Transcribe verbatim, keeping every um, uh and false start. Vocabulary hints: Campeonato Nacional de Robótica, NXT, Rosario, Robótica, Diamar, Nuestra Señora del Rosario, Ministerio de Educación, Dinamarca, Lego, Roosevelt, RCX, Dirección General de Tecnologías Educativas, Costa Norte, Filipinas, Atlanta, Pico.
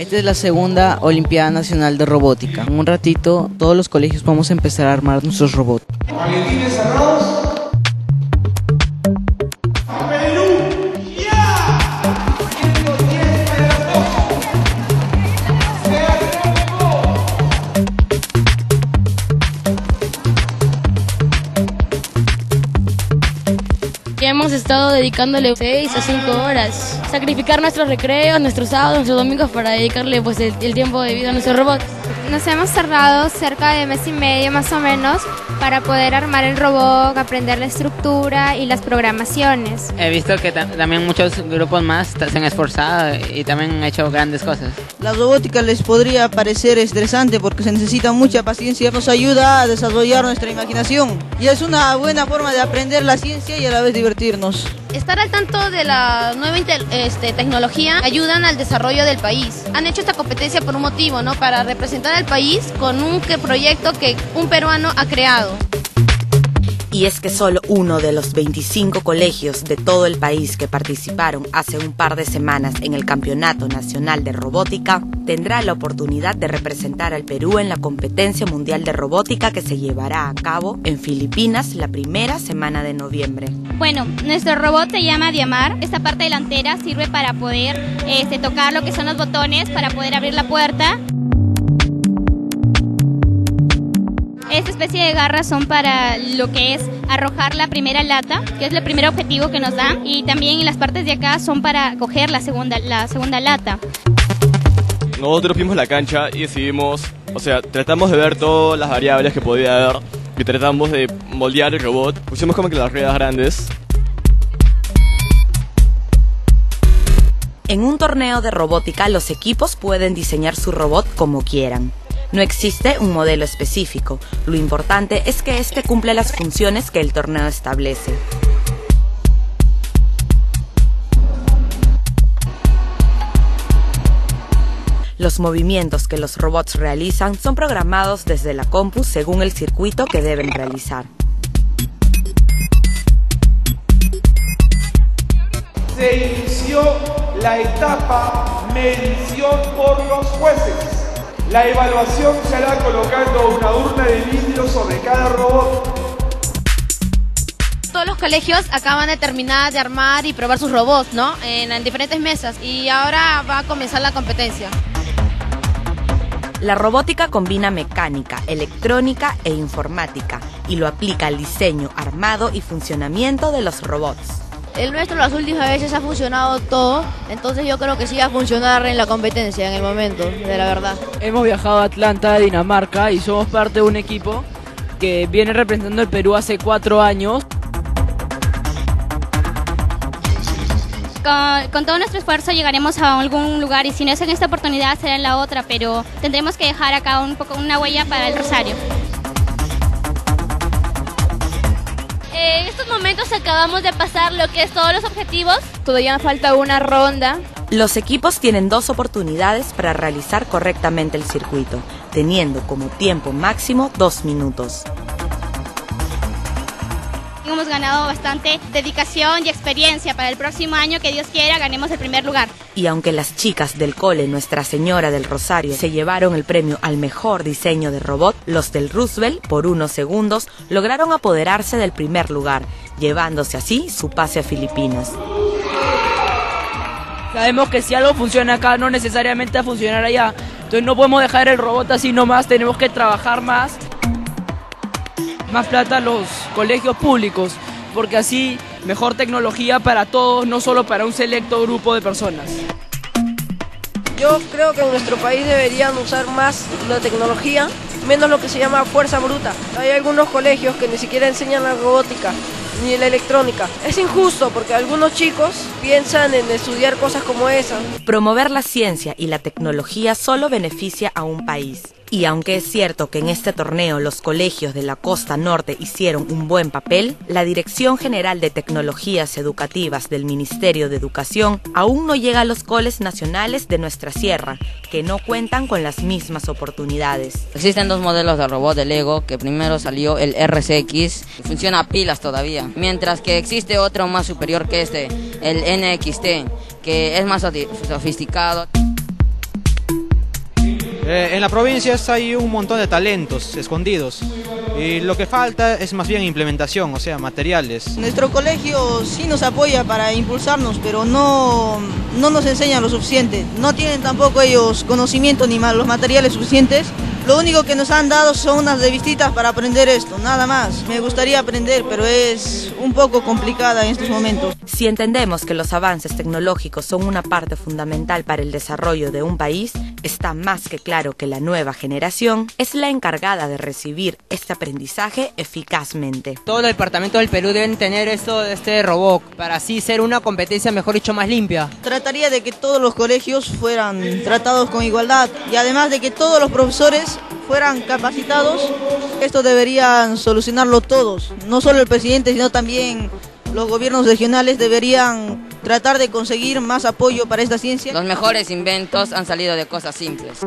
Esta es la segunda Olimpiada Nacional de Robótica. En un ratito todos los colegios vamos a empezar a armar nuestros robots. Maletines cerrados. Hemos estado dedicándole seis a cinco horas, sacrificar nuestros recreos, nuestros sábados, nuestros domingos para dedicarle pues, el, el tiempo debido a nuestro robot. Nos hemos tardado cerca de mes y medio más o menos para poder armar el robot, aprender la estructura y las programaciones. He visto que también muchos grupos más se han esforzado y también han hecho grandes cosas. La robótica les podría parecer estresante porque se necesita mucha paciencia, nos ayuda a desarrollar nuestra imaginación y es una buena forma de aprender la ciencia y a la vez divertirse. Estar al tanto de la nueva este, tecnología ayudan al desarrollo del país. Han hecho esta competencia por un motivo, ¿no? Para representar al país con un que proyecto que un peruano ha creado. Y es que solo uno de los veinticinco colegios de todo el país que participaron hace un par de semanas en el Campeonato Nacional de Robótica tendrá la oportunidad de representar al Perú en la competencia mundial de robótica que se llevará a cabo en Filipinas la primera semana de noviembre. Bueno, nuestro robot se llama Diamar. Esta parte delantera sirve para poder este, tocar lo que son los botones, para poder abrir la puerta. Esta especie de garras son para lo que es arrojar la primera lata, que es el primer objetivo que nos dan, y también las partes de acá son para coger la segunda, la segunda lata. Nosotros vimos la cancha y decidimos, o sea, tratamos de ver todas las variables que podía haber y tratamos de moldear el robot. Pusimos como que las ruedas grandes. En un torneo de robótica los equipos pueden diseñar su robot como quieran. No existe un modelo específico, lo importante es que este cumple las funciones que el torneo establece. Los movimientos que los robots realizan son programados desde la compu según el circuito que deben realizar. Se inició la etapa medición por los jueces. La evaluación se hará colocando una urna de vidrio sobre cada robot. Todos los colegios acaban de terminar de armar y probar sus robots, ¿no? En, en diferentes mesas y ahora va a comenzar la competencia. La robótica combina mecánica, electrónica e informática y lo aplica al diseño, armado y funcionamiento de los robots. El nuestro las últimas veces ha funcionado todo, entonces yo creo que sí va a funcionar en la competencia en el momento, de la verdad. Hemos viajado a Atlanta, Dinamarca y somos parte de un equipo que viene representando el Perú hace cuatro años. Con, con todo nuestro esfuerzo llegaremos a algún lugar y si no es en esta oportunidad será en la otra, pero tendremos que dejar acá un poco una huella para el Rosario. En estos momentos acabamos de pasar lo que es todos los objetivos. Todavía falta una ronda. Los equipos tienen dos oportunidades para realizar correctamente el circuito, teniendo como tiempo máximo dos minutos. Hemos ganado bastante dedicación y experiencia para el próximo año, que Dios quiera, ganemos el primer lugar. Y aunque las chicas del cole Nuestra Señora del Rosario se llevaron el premio al mejor diseño de robot, los del Roosevelt, por unos segundos, lograron apoderarse del primer lugar, llevándose así su pase a Filipinas. Sabemos que si algo funciona acá, no necesariamente va a funcionar allá. Entonces no podemos dejar el robot así nomás, tenemos que trabajar más. Más plata a los colegios públicos, porque así mejor tecnología para todos, no solo para un selecto grupo de personas. Yo creo que en nuestro país deberían usar más la tecnología, menos lo que se llama fuerza bruta. Hay algunos colegios que ni siquiera enseñan la robótica ni la electrónica. Es injusto porque algunos chicos piensan en estudiar cosas como esa. Promover la ciencia y la tecnología solo beneficia a un país. Y aunque es cierto que en este torneo los colegios de la Costa Norte hicieron un buen papel, la Dirección General de Tecnologías Educativas del Ministerio de Educación aún no llega a los coles nacionales de nuestra sierra, que no cuentan con las mismas oportunidades. Existen dos modelos de robot de Lego, que primero salió el R C X, funciona a pilas todavía, mientras que existe otro más superior que este, el N X T, que es más sofisticado. Eh, en las provincias hay un montón de talentos escondidos y lo que falta es más bien implementación, o sea, materiales. Nuestro colegio sí nos apoya para impulsarnos, pero no, no nos enseñan lo suficiente. No tienen tampoco ellos conocimiento ni más los materiales suficientes. Lo único que nos han dado son unas revistitas para aprender esto, nada más. Me gustaría aprender, pero es un poco complicada en estos momentos. Si entendemos que los avances tecnológicos son una parte fundamental para el desarrollo de un país, está más que claro que la nueva generación es la encargada de recibir este aprendizaje eficazmente. Todos los departamentos del Perú deben tener esto de este robot, para así ser una competencia, mejor dicho, más limpia. Trataría de que todos los colegios fueran tratados con igualdad y además de que todos los profesores fueran capacitados. Esto deberían solucionarlo todos, no solo el presidente, sino también los gobiernos regionales deberían tratar de conseguir más apoyo para esta ciencia. Los mejores inventos han salido de cosas simples.